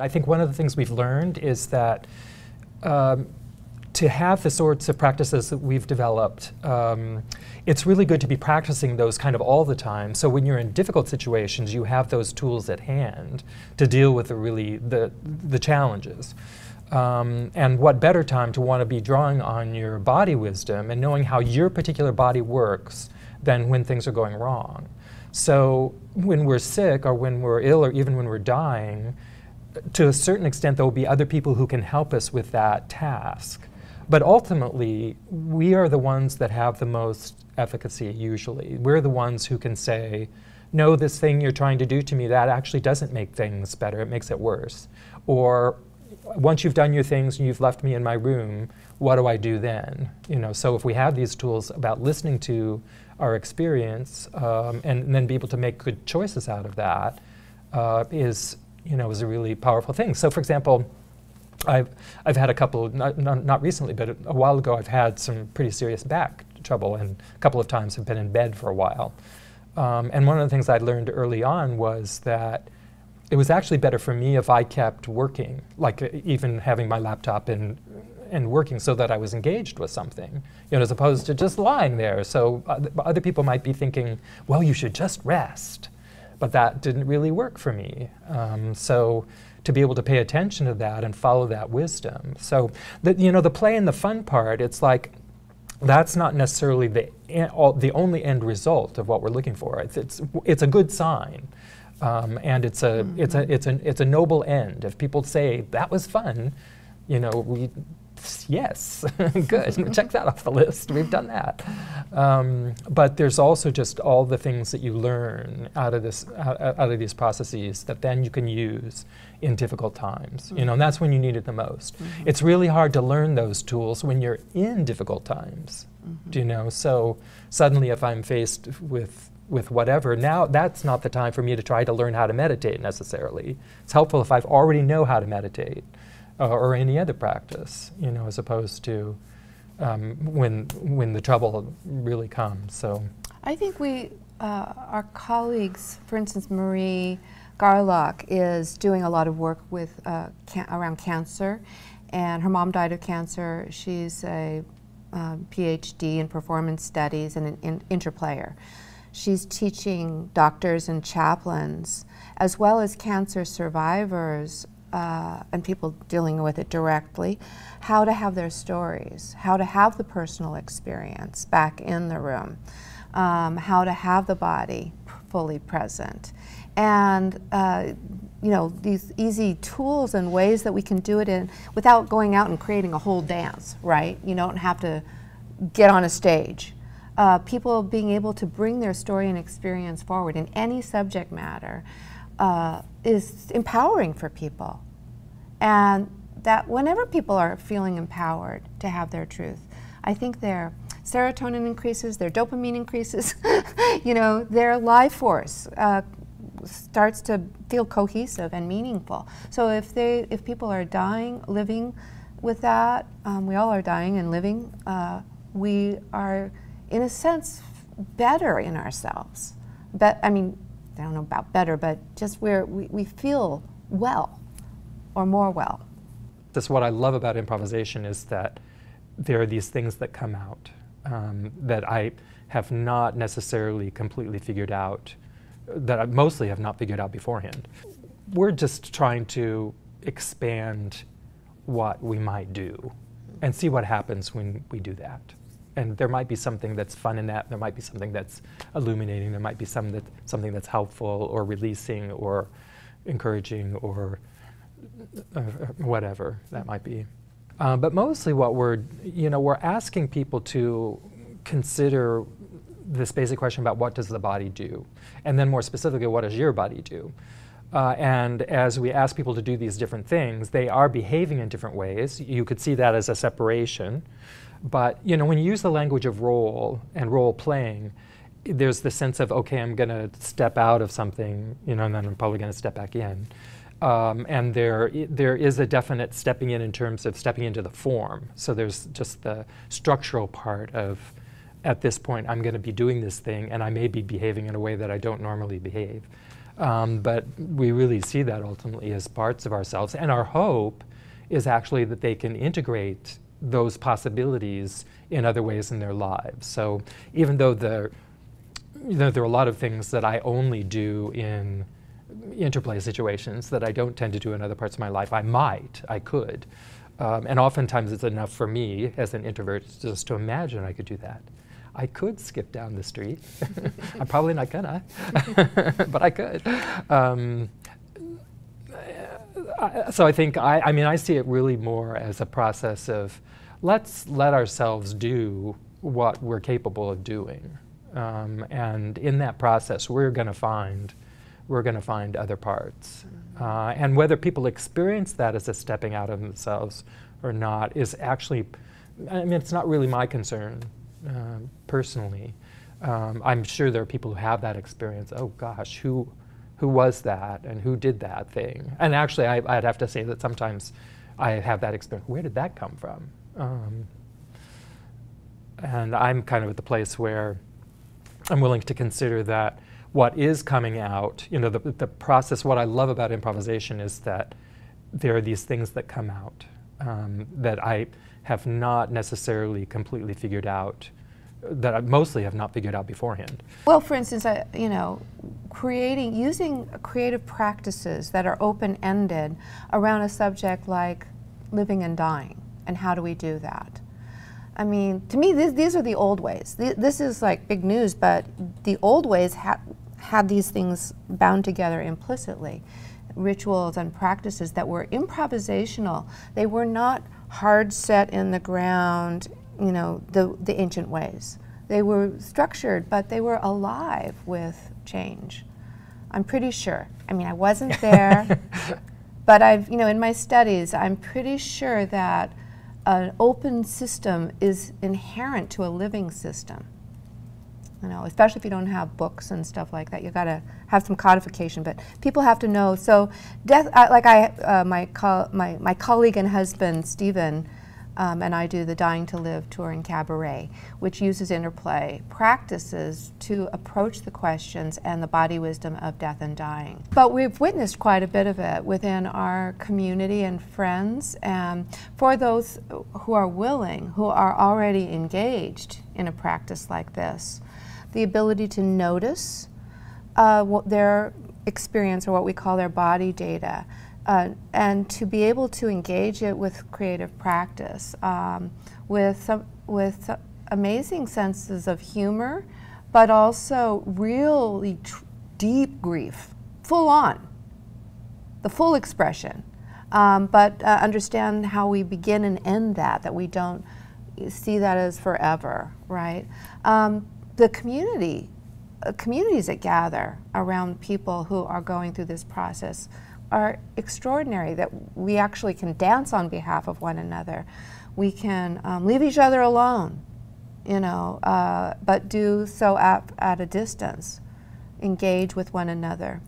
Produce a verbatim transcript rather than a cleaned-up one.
I think one of the things we've learned is that um, to have the sorts of practices that we've developed, um, it's really good to be practicing those kind of all the time. So when you're in difficult situations, you have those tools at hand to deal with the really the, the challenges. Um, and what better time to want to be drawing on your body wisdom and knowing how your particular body works than when things are going wrong. So when we're sick or when we're ill or even when we're dying, to a certain extent there will be other people who can help us with that task. But ultimately, we are the ones that have the most efficacy usually. We're the ones who can say, no, this thing you're trying to do to me, that actually doesn't make things better, it makes it worse. Or, once you've done your things and you've left me in my room, what do I do then? You know, so if we have these tools about listening to our experience um, and, and then be able to make good choices out of that uh, is, you know, is a really powerful thing. So for example, I've, I've had a couple, not, not recently, but a while ago, I've had some pretty serious back trouble and a couple of times have been in bed for a while. Um, and one of the things I learned early on was that it was actually better for me if I kept working, like uh, even having my laptop and, and working so that I was engaged with something, you know, as opposed to just lying there. So uh, other people might be thinking, well, you should just rest. But that didn't really work for me. Um, so to be able to pay attention to that and follow that wisdom. So, the, you know, the play and the fun part, it's like, that's not necessarily the, en all, the only end result of what we're looking for. It's, it's, it's a good sign. Um, and it's a, it's, a, it's, a, it's a noble end. If people say, that was fun, you know, we, yes, good, check that off the list, we've done that. Um, but there's also just all the things that you learn out of, this, out, out of these processes that then you can use in difficult times, mm-hmm. you know, and that's when you need it the most. Mm-hmm. It's really hard to learn those tools when you're in difficult times, mm-hmm. do you know? So suddenly if I'm faced with with whatever, now that's not the time for me to try to learn how to meditate necessarily. It's helpful if I've already know how to meditate uh, or any other practice, you know, as opposed to um, when, when the trouble really comes, so. I think we, uh, our colleagues, for instance, Marie Garlock is doing a lot of work with, uh, can around cancer, and her mom died of cancer. She's a uh, PhD in performance studies and an in interplayer. She's teaching doctors and chaplains, as well as cancer survivors uh, and people dealing with it directly, how to have their stories, how to have the personal experience back in the room, um, how to have the body fully present. And uh, you know, these easy tools and ways that we can do it in without going out and creating a whole dance, right? You don't have to get on a stage. Uh, people being able to bring their story and experience forward in any subject matter uh, is empowering for people. And that whenever people are feeling empowered to have their truth, I think their serotonin increases, their dopamine increases, you know, their life force uh, starts to feel cohesive and meaningful. So if, they, if people are dying, living with that, um, we all are dying and living, uh, we are in a sense, better in ourselves. But I mean, I don't know about better, but just where we, we feel well, or more well. That's what I love about improvisation is that there are these things that come out um, that I have not necessarily completely figured out, that I mostly have not figured out beforehand. We're just trying to expand what we might do and see what happens when we do that. And there might be something that's fun in that, there might be something that's illuminating, there might be some that, something that's helpful or releasing or encouraging or uh, whatever that might be. Uh, but mostly what we're, you know, we're asking people to consider this basic question about what does the body do? And then more specifically, what does your body do? Uh, and as we ask people to do these different things, they are behaving in different ways. You could see that as a separation. But you know, when you use the language of role and role playing, there's the sense of, okay, I'm going to step out of something, you know, and then I'm probably going to step back in. Um, and there, there is a definite stepping in in terms of stepping into the form. So there's just the structural part of, at this point, I'm going to be doing this thing, and I may be behaving in a way that I don't normally behave. Um, but we really see that ultimately as parts of ourselves. And our hope is actually that they can integrate those possibilities in other ways in their lives. So even though the, you know, there are a lot of things that I only do in interplay situations that I don't tend to do in other parts of my life, I might, I could. Um, and oftentimes it's enough for me as an introvert just to imagine I could do that. I could skip down the street. I'm probably not gonna, but I could. Um, I, so I think, I, I mean, I see it really more as a process of let's let ourselves do what we're capable of doing. Um, and in that process, we're gonna find, we're gonna find other parts. Uh, and whether people experience that as a stepping out of themselves or not is actually, I mean, it's not really my concern. Uh, personally, um, I'm sure there are people who have that experience. Oh gosh, who, who was that, and who did that thing? And actually, I, I'd have to say that sometimes I have that experience. Where did that come from? Um, and I'm kind of at the place where I'm willing to consider that what is coming out, you know, the, the process. What I love about improvisation is that there are these things that come out um, that I. have not necessarily completely figured out, that I mostly have not figured out beforehand. Well, for instance, I, you know, creating, using creative practices that are open-ended around a subject like living and dying, and how do we do that? I mean, to me, this, these are the old ways. Th this is like big news, but the old ways ha had these things bound together implicitly. Rituals and practices that were improvisational. They were not hard set in the ground, you know, the, the ancient ways. They were structured, but they were alive with change. I'm pretty sure. I mean, I wasn't there, but I've, you know, in my studies, I'm pretty sure that an open system is inherent to a living system. You know, especially if you don't have books and stuff like that, you've got to have some codification. But people have to know. So, death. I, like I, uh, my, co my my colleague and husband Stephen, um, and I do the Dying to Live tour in Cabaret, which uses interplay practices to approach the questions and the body wisdom of death and dying. But we've witnessed quite a bit of it within our community and friends. And for those who are willing, who are already engaged in a practice like this. The ability to notice uh, what their experience, or what we call their body data, uh, and to be able to engage it with creative practice, um, with, some, with some amazing senses of humor, but also really tr deep grief, full on, the full expression. Um, but uh, understand how we begin and end that, that we don't see that as forever, right? Um, The community, uh, communities that gather around people who are going through this process are extraordinary, that we actually can dance on behalf of one another. We can um, leave each other alone, you know, uh, but do so at, at a distance, engage with one another.